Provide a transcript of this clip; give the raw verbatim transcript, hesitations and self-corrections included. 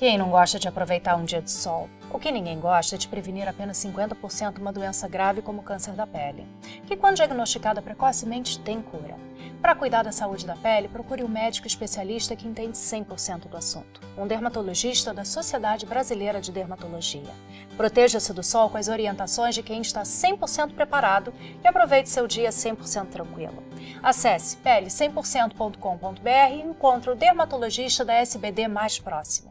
Quem não gosta de aproveitar um dia de sol? O que ninguém gosta é de prevenir apenas cinquenta por cento uma doença grave como o câncer da pele, que quando diagnosticada precocemente tem cura. Para cuidar da saúde da pele, procure um médico especialista que entende cem por cento do assunto, um dermatologista da Sociedade Brasileira de Dermatologia. Proteja-se do sol com as orientações de quem está cem por cento preparado e aproveite seu dia cem por cento tranquilo. Acesse pele cem por cento ponto com ponto br e encontre o dermatologista da S B D mais próximo.